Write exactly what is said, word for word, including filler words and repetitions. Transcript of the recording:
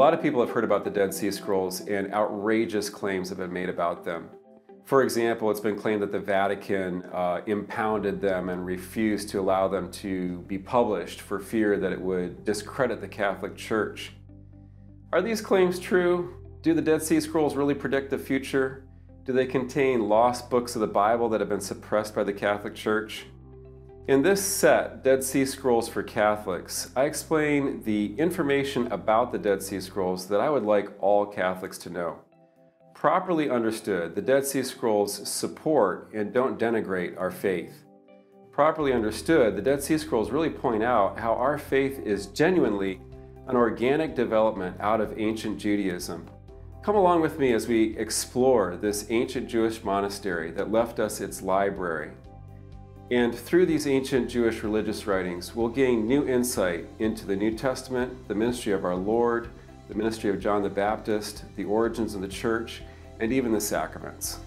lot of people have heard about the Dead Sea Scrolls, and outrageous claims have been made about them. For example, it's been claimed that the Vatican uh, impounded them and refused to allow them to be published for fear that it would discredit the Catholic Church. Are these claims true? Do the Dead Sea Scrolls really predict the future? Do they contain lost books of the Bible that have been suppressed by the Catholic Church? In this set, Dead Sea Scrolls for Catholics, I explain the information about the Dead Sea Scrolls that I would like all Catholics to know. Properly understood, the Dead Sea Scrolls support and don't denigrate our faith. Properly understood, the Dead Sea Scrolls really point out how our faith is genuinely an organic development out of ancient Judaism. Come along with me as we explore this ancient Jewish monastery that left us its library. And through these ancient Jewish religious writings, we'll gain new insight into the New Testament, the ministry of our Lord, the ministry of John the Baptist, the origins of the church, and even the sacraments.